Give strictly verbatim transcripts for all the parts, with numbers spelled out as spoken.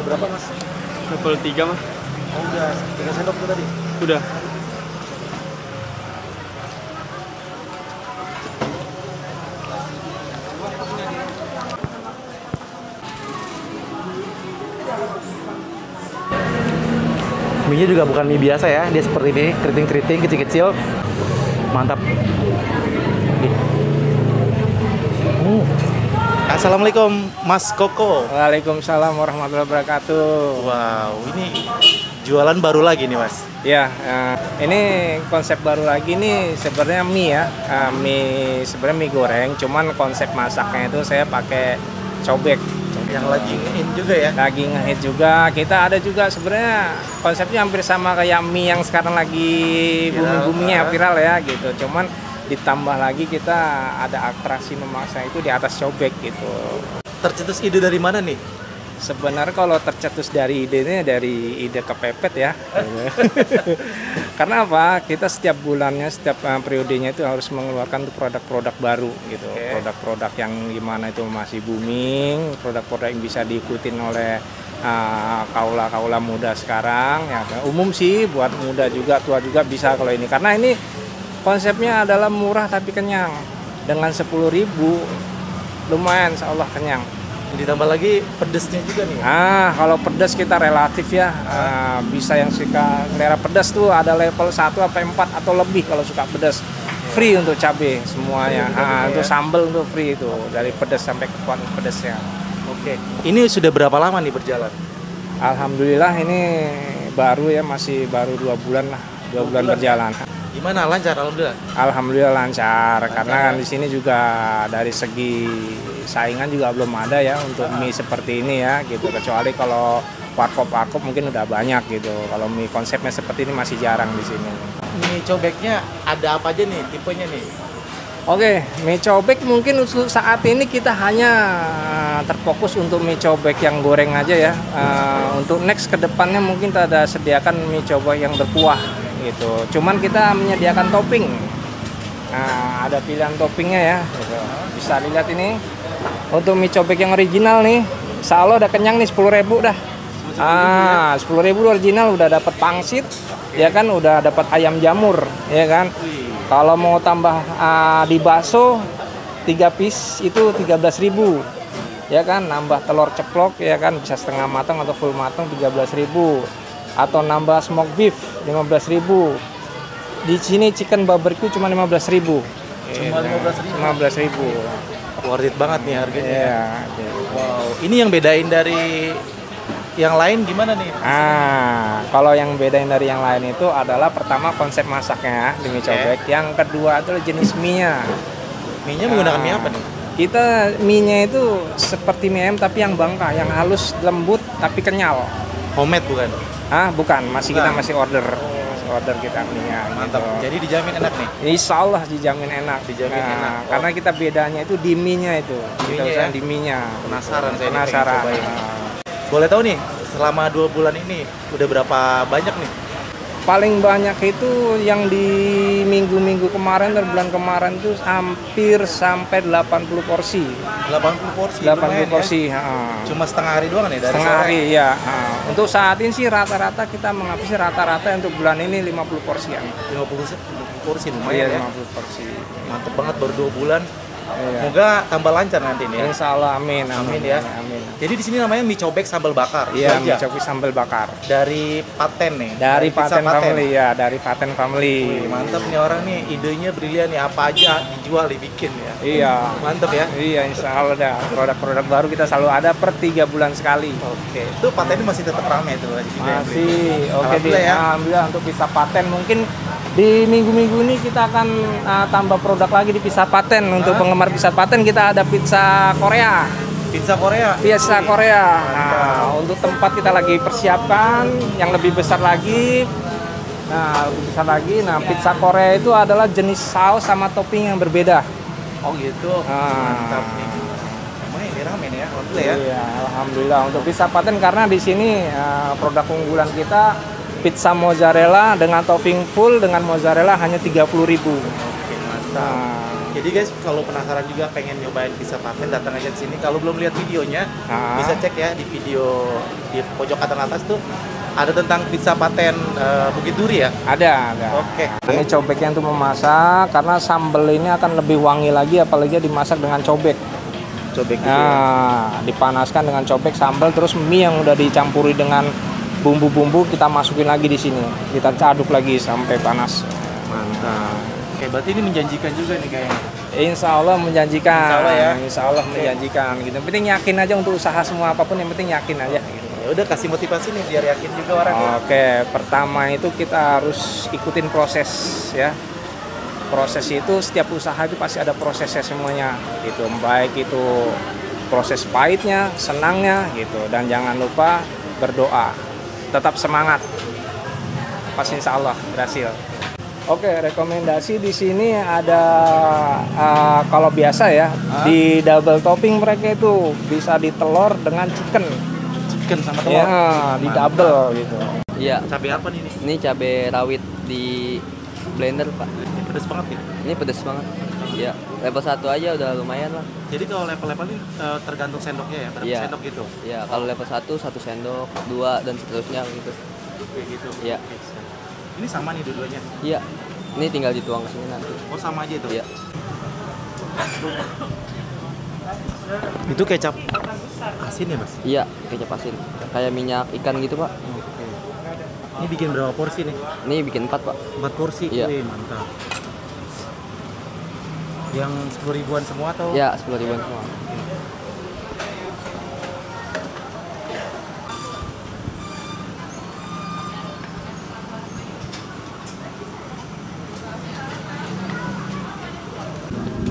level berapa mas? Level tiga mas. Oh udah, tiga sendok itu tadi? Udah. Mie-nya juga bukan mie biasa ya, dia seperti ini, keriting-keriting, kecil-kecil. Mantap. Hmm. Assalamualaikum Mas Koko. Waalaikumsalam warahmatullahi wabarakatuh. Wow, ini jualan baru lagi nih Mas. Ya, uh, ini konsep baru lagi nih sebenarnya mie ya. Uh, mie sebenarnya mie goreng, cuman konsep masaknya itu saya pakai cobek. Yang lagi ngehit juga ya? Lagi ngehit juga, kita ada juga sebenarnya konsepnya hampir sama kayak mie yang sekarang lagi booming-boomingnya viral ya gitu. Cuman ditambah lagi kita ada atraksi memaksa itu di atas cobek gitu. Tercetus ide dari mana nih? Sebenarnya kalau tercetus dari idenya dari ide kepepet ya. Karena apa? Kita setiap bulannya, setiap uh, periodenya itu harus mengeluarkan produk-produk baru gitu. Produk-produk yang gimana itu masih booming, produk-produk yang bisa diikutin oleh uh, kaula-kaula muda sekarang. Ya, umum sih buat muda juga, tua juga bisa kalau ini. Karena ini konsepnya adalah murah tapi kenyang. Dengan sepuluh ribu lumayan insya Allah kenyang. Ditambah lagi pedesnya juga nih. Ah, kalau pedas kita relatif ya. Ah, bisa yang suka selera pedas tuh ada level satu sampai empat atau lebih kalau suka pedas. Free untuk cabai semuanya. Ah, untuk sambal tuh free itu dari pedas sampai ke kuat pedasnya. Oke. Ini sudah berapa lama nih berjalan? Alhamdulillah ini baru ya, masih baru dua bulan lah. dua bulan berjalan. Gimana, lancar alhamdulillah? Alhamdulillah lancar, lancar karena kan ya. Di sini juga dari segi saingan juga belum ada ya untuk mie seperti ini ya gitu, kecuali kalau warkop-warkop mungkin udah banyak gitu. Kalau mie konsepnya seperti ini masih jarang di sini. Mie cobeknya ada apa aja nih tipenya nih? Oke, mie cobek mungkin untuk saat ini kita hanya terfokus untuk mie cobek yang goreng aja ya. Uh, untuk next kedepannya mungkin kita ada sediakan mie cobek yang berkuah gitu. Cuman kita menyediakan topping. Nah, ada pilihan toppingnya ya. Bisa dilihat ini. Untuk mie cobek yang original nih, insya Allah udah kenyang nih sepuluh ribu dah. Ah, sepuluh ribu original udah dapat pangsit, ya kan udah dapat ayam jamur, ya kan. Kalau mau tambah uh, di bakso tiga piece itu tiga belas ribu. Ya kan, nambah telur ceplok ya kan bisa setengah matang atau full matang tiga belas ribu. Atau nambah smoke beef lima belas ribu. Di sini chicken barbecue cuma lima belas ribu. Cuma lima belas ribu. Worth it banget nih harganya. Yeah, yeah. Wow, ini yang bedain dari yang lain gimana nih? Ah, kalau yang bedain dari yang lain itu adalah pertama konsep masaknya di mie cobek, okay. Yang kedua itu jenis mie-nya. Mie-nya nah, menggunakan mie apa nih? Kita mie-nya itu seperti mie ayam tapi yang bangka, yang halus, lembut tapi kenyal. Homemade bukan? Ah, bukan, masih bukan. Kita masih order. Masih order kita punya. Mantap. Gitu. Jadi dijamin enak nih. Insya Allah dijamin enak, dijamin nah, enak. Karena kita bedanya itu di mie-nya itu. Kita usaha di mie-nya. Penasaran saya penasaran. Ini nah. Boleh tahu nih, selama dua bulan ini udah berapa banyak nih? Paling banyak itu yang di minggu-minggu kemarin dan bulan kemarin itu hampir sampai delapan puluh porsi. delapan puluh porsi. delapan puluh porsi, ya? uh. Cuma setengah hari doang nih dari setengah sore. Hari, ya. Uh. Untuk saat ini sih rata-rata kita menghabisi rata-rata untuk bulan ini lima puluh porsian. lima puluh porsi lumayan ya. lima puluh porsi. Mantep banget baru dua bulan. Semoga iya. Tambah lancar nanti nih. Ya. Insya Allah, amin, amin, amin ya. Amin. Jadi di sini namanya mie cobek sambal bakar. Iya, mie cobek sambal bakar. Dari paten nih. Dari, dari paten family ya, dari paten family. Wih, mantap nih orang nih, idenya brilian nih. Apa aja dijual dibikin ya. Iya. Mantap ya. Iya, Insya Allah dah. Produk-produk baru kita selalu ada per tiga bulan sekali. Oke. Itu patennya masih tetap ramai tuh di sini. Masih. Oke. Alhamdulillah ya. Alhamdulillah untuk bisa paten mungkin. Di minggu-minggu ini kita akan uh, tambah produk lagi di pizza paten. Untuk penggemar pizza paten kita ada pizza Korea. Pizza Korea? Pizza Korea. Nah, untuk tempat kita lagi persiapkan yang lebih besar lagi. Nah, lebih besar lagi. Nah, pizza Korea itu adalah jenis saus sama topping yang berbeda. Oh gitu. Nah. Mantap nih. Ramai nih ya, alhamdulillah ya. Iya, alhamdulillah untuk pizza paten karena di sini uh, produk unggulan kita pizza mozzarella dengan topping full dengan mozzarella hanya tiga puluh ribu. Oke, mantap. Nah. Jadi guys, kalau penasaran juga pengen nyobain pizza parmen, datang aja ke sini. Kalau belum lihat videonya, ah. bisa cek ya di video di pojok kanan atas tuh ada tentang pizza paten uh, Bukit Duri ya. Ada, ada. Oke. Okay. Ini cobeknya untuk memasak karena sambal ini akan lebih wangi lagi apalagi dimasak dengan cobek. Cobek gitu. Nah, dipanaskan dengan cobek sambal, terus mie yang udah dicampuri dengan bumbu-bumbu kita masukin lagi di sini. Kita aduk lagi sampai panas. Mantap. Oke, berarti ini menjanjikan juga nih kayaknya. Insya Allah menjanjikan. Insya Allah ya. Insya Allah Oke. menjanjikan. Gitu. Yang penting yakin aja untuk usaha semua apapun, yang penting yakin aja. Gitu. Ya udah, kasih motivasi nih biar yakin juga orang. Oke, ya. Pertama itu kita harus ikutin proses ya. Proses itu setiap usaha itu pasti ada prosesnya semuanya. Gitu, baik itu proses pahitnya, senangnya gitu. Dan jangan lupa berdoa. Tetap semangat. Pasti Insya Allah berhasil. Oke, rekomendasi di sini ada uh, kalau biasa ya Hah? di double topping mereka itu bisa di telur dengan chicken, chicken sama telur, ya, di double gitu. Iya. Cabai apa nih? Ini cabai rawit di blender pak. Ini pedes banget ya? Ini pedes banget. Iya. Level satu aja udah lumayan lah. Jadi kalau level-level ini uh, tergantung sendoknya ya, berapa ya. sendok gitu? Iya. Kalau level satu satu sendok, dua dan seterusnya gitu. Kayak gitu. Iya. Ini sama nih dua-duanya? Iya, ini tinggal dituang ke sini nanti. Oh sama aja itu? Iya. Itu kecap asin ya mas? Iya, kecap asin. Kayak minyak ikan gitu pak. Oke. Ini bikin berapa porsi nih? Ini bikin empat pak. Empat porsi? Iya. Wih, mantap. Yang sepuluh ribuan semua atau? Iya, sepuluh ribuan semua.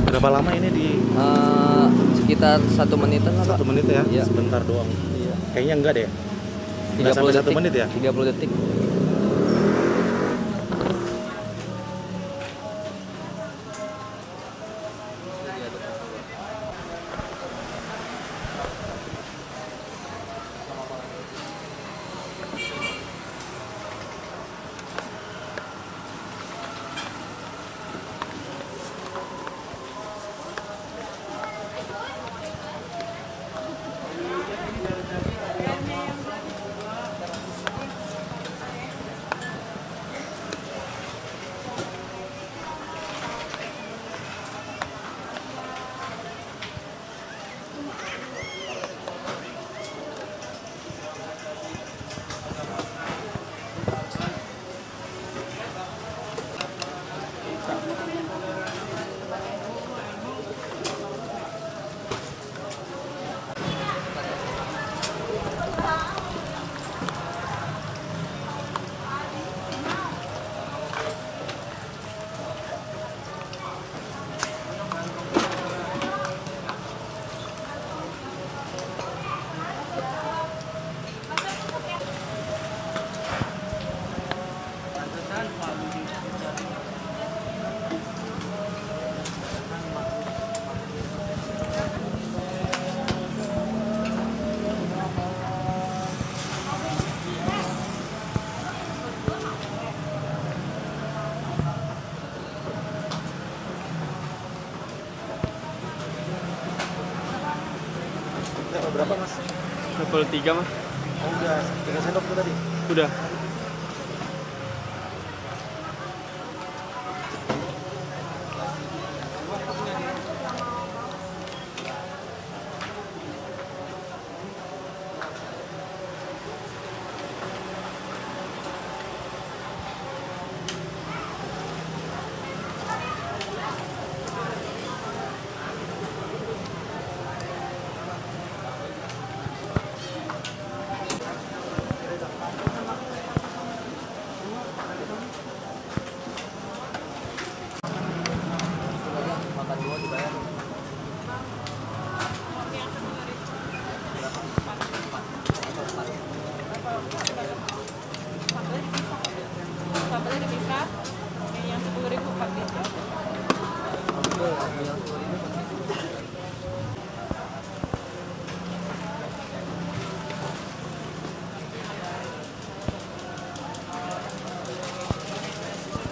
Berapa lama ini di? Uh, sekitar satu menitan lah. Satu menit ya? Iya. Sebentar doang. Iya. Kayaknya enggak deh. Tidak sampai detik. Satu menit ya? tiga puluh detik. Berapa mas? Level tiga mas. Oh, udah tiga sendok itu tadi? Udah.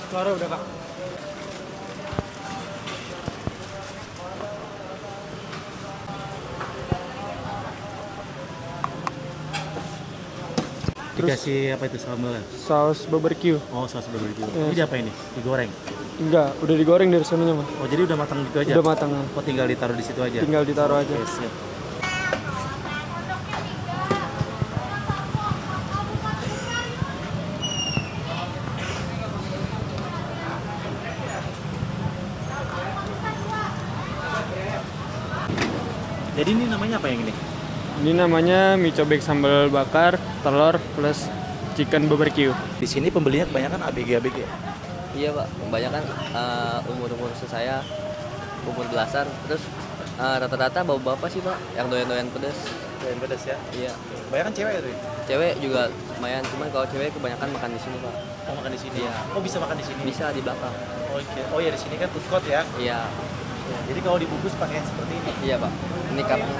Suara udah pak. Terus dikasih apa itu sambalnya? Saus barbecue. Oh, saus barbecue. Yes. Ini apa ini? Digoreng? Enggak, udah digoreng dari sananya, Mas. Oh, jadi udah matang gitu aja? Udah matang. Oh, tinggal ditaruh di situ aja? Tinggal ditaruh aja. Oke, siap. Jadi ini namanya apa yang ini? Ini namanya mie cobek sambal bakar, telur plus chicken barbecue. Di sini pembelinya kebanyakan A B G A B G. Iya Pak, kebanyakan uh, umur-umur saya, umur belasan. Terus uh, rata-rata bapak-bapak sih Pak, yang doyan-doyan pedas. Doyan pedas ya? Iya. Kebanyakan cewek ya? Cewek juga lumayan, cuman kalau cewek kebanyakan makan di sini Pak. Oh, makan di sini? Iya. Oh, bisa makan di sini? Bisa di belakang. Oh, okay. Oh ya, di sini kan food court ya? Iya. Ya, jadi kalau dibungkus pakai seperti ini? Iya Pak, ini kapnya.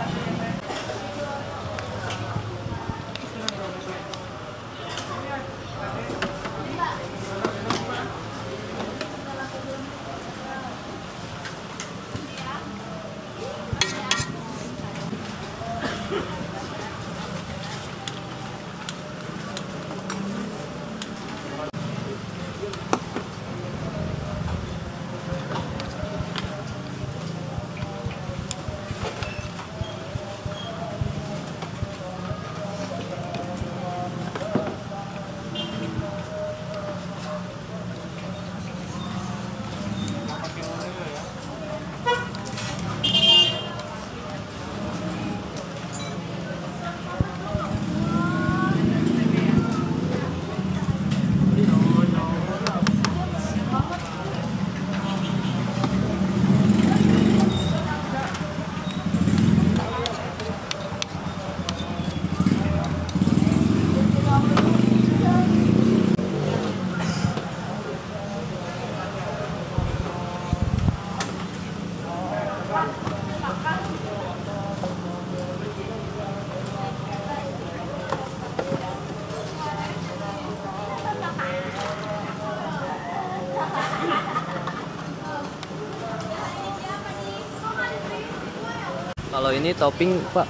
Kalau ini topping Pak,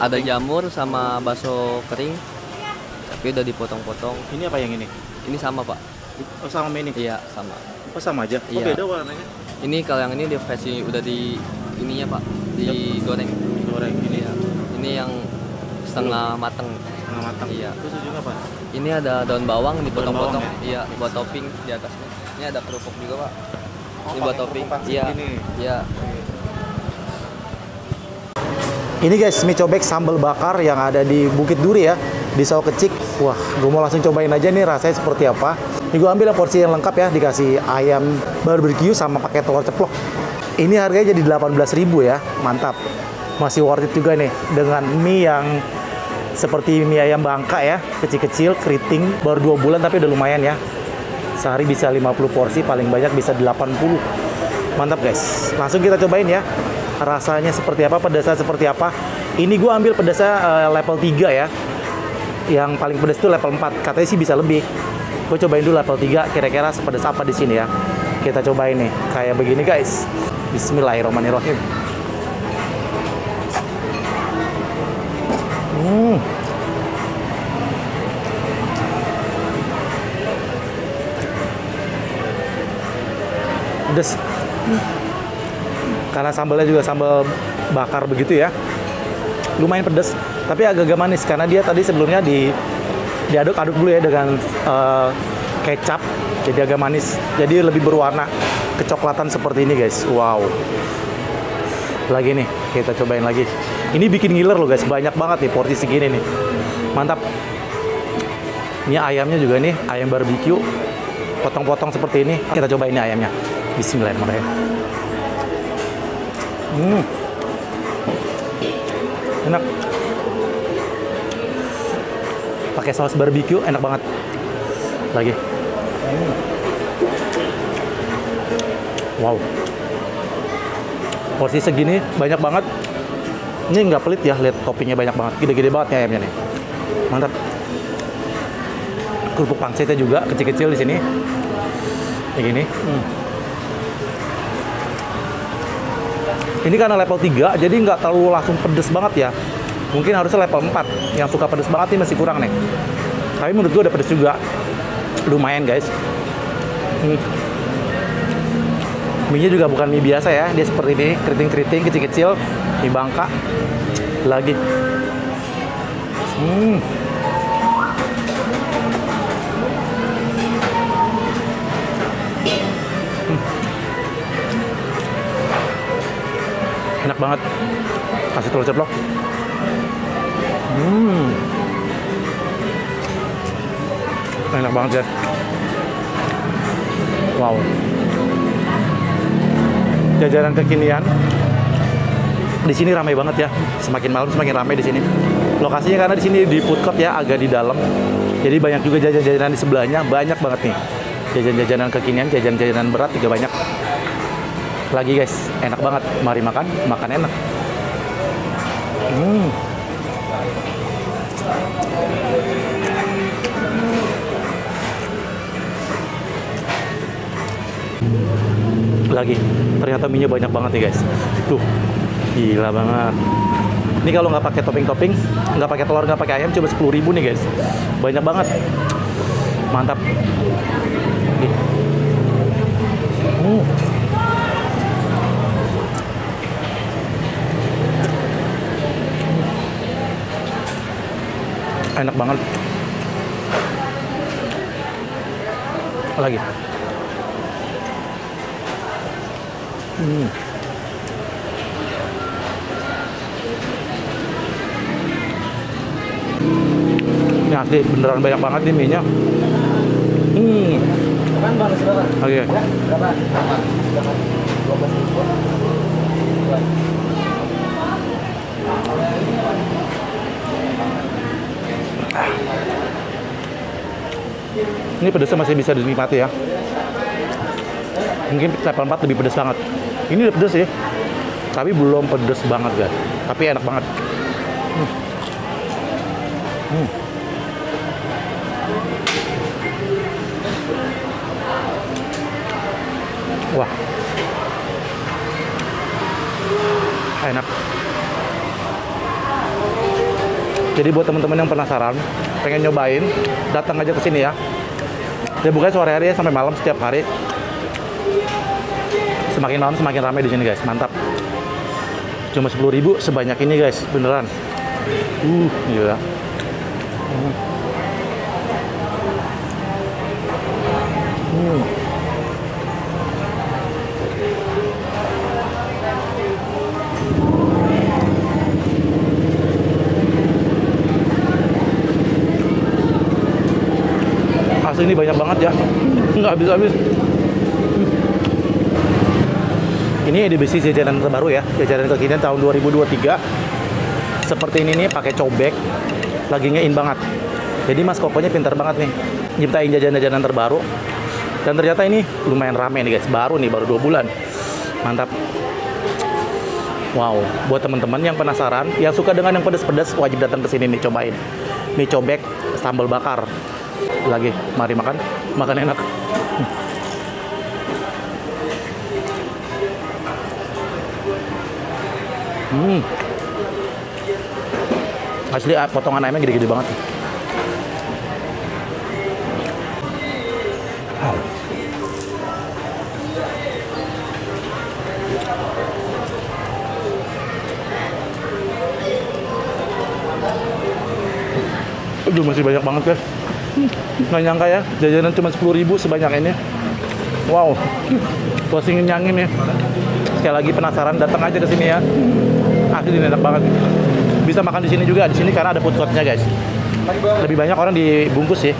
ada jamur sama bakso kering, tapi udah dipotong-potong. Ini apa yang ini? Ini sama Pak. Oh, sama ini? Iya, sama. Oh, sama aja? Iya. Oh, beda warnanya? Ini kalau yang ini di versi udah di ininya Pak, digoreng. Digoreng ini ya. Ini yang setengah mateng. Setengah mateng. Iya. Itu juga Pak. Ini ada daun bawang dipotong-potong. Ya? Iya, buat topping di atasnya. Ini ada kerupuk juga Pak. Oh, ini buat topping. Iya. Iya. Ini guys, mie cobek sambal bakar yang ada di Bukit Duri ya, di Sawo Kecik. Wah, gue mau langsung cobain aja nih rasanya seperti apa. Ini gue ambil porsi yang lengkap ya, dikasih ayam barbecue sama pakai telur ceplok. Ini harganya jadi delapan belas ribu ya, mantap. Masih worth it juga nih, dengan mie yang seperti mie ayam bangka ya, kecil-kecil, keriting, baru dua bulan tapi udah lumayan ya. Sehari bisa lima puluh porsi, paling banyak bisa delapan puluh. Mantap guys, langsung kita cobain ya. Rasanya seperti apa, pedasnya seperti apa. Ini gue ambil pedasnya uh, level tiga ya. Yang paling pedas itu level empat, katanya sih bisa lebih. Gue cobain dulu level tiga, kira-kira sepedas apa di sini ya. Kita cobain nih, kayak begini guys. Bismillahirrahmanirrahim. Hmm. Pedas. Hmm. Karena sambalnya juga sambal bakar begitu ya, lumayan pedas, tapi agak-agak manis karena dia tadi sebelumnya di diaduk-aduk dulu ya dengan uh, kecap, jadi agak manis, jadi lebih berwarna kecoklatan seperti ini guys. Wow, lagi nih kita cobain lagi. Ini bikin ngiler loh guys, banyak banget nih porsi segini nih, mantap. Ini ayamnya juga nih, ayam barbecue, potong-potong seperti ini. Kita cobain nih ayamnya. Bismillahirrahmanirrahim. Hmm. Enak. Pakai saus barbecue enak banget. Lagi. Hmm. Wow. Porsi segini banyak banget. Ini nggak pelit ya, lihat toppingnya banyak banget. Gede-gede banget ya ayamnya nih. Mantap. Kerupuk pangsitnya juga kecil-kecil di sini. Kayak gini. Hmm. Ini karena level tiga, jadi nggak terlalu langsung pedes banget ya. Mungkin harusnya level empat, yang suka pedes banget ini masih kurang nih. tapi menurut gue udah pedes juga, lumayan guys. hmm. Mie nya juga bukan mie biasa ya, dia seperti ini, keriting-keriting kecil-kecil, mie bangka lagi. hmm. Hmm. Enak banget, kasih telur ceplok. Hmm. Enak banget ya. Wow. Jajanan kekinian. Di sini ramai banget ya. Semakin malam semakin ramai di sini. Lokasinya karena di sini di food court ya, agak di dalam. Jadi banyak juga jajanan-jajanan di sebelahnya, banyak banget nih. Jajan-jajanan kekinian, jajan-jajanan berat juga banyak. Lagi guys, enak banget. Mari makan, makan enak. Hmm. Lagi, ternyata mie nya banyak banget nih guys. Tuh, gila banget. Ini kalau nggak pakai topping-topping, nggak pakai telur, nggak pakai ayam, coba sepuluh ribu nih guys. Banyak banget, mantap. Hmm. Enak banget. Lagi. Hmm. Ini asli beneran banyak banget nih mie-nya. Hmm. Oke. Ini pedasnya masih bisa dinikmati ya. Mungkin level empat lebih pedas banget. Ini udah pedas ya, tapi belum pedas banget guys. Tapi enak banget. Hmm. Hmm. Wah, enak. Jadi buat teman-teman yang penasaran, pengen nyobain, datang aja ke sini ya. Dia buka sore hari ya, sampai malam setiap hari. Semakin malam semakin ramai di sini guys, mantap. Cuma sepuluh ribu sebanyak ini guys, beneran. Uh, gila. Hmm. Hmm. Asli ini banyak banget ya, nggak habis-habis. Ini edisi jajanan terbaru ya, jajanan kekinian tahun dua ribu dua puluh tiga. Seperti ini nih, pakai cobek, lagi ngein banget. Jadi Mas Kokonya pintar banget nih, nyiptain jajanan-jajanan terbaru. Dan ternyata ini lumayan rame nih guys, baru nih, baru dua bulan. Mantap. Wow, buat teman-teman yang penasaran, yang suka dengan yang pedas-pedas, wajib datang ke sini nih, cobain. Mie cobek sambal bakar. Lagi, mari makan, makan enak. Hmm. Asli potongan ayamnya gede-gede banget. Wow. Aduh, masih banyak banget guys. Nggak nyangka ya, jajanan cuma sepuluh ribu sebanyak ini. Wow, pasti ngenyangin ya. Sekali lagi penasaran, datang aja ke sini ya. Asli enak banget. Bisa makan di sini juga, di sini karena ada food court-nya guys. Lebih banyak orang dibungkus sih.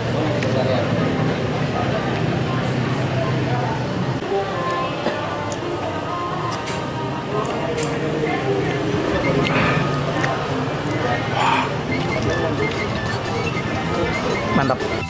Mantap.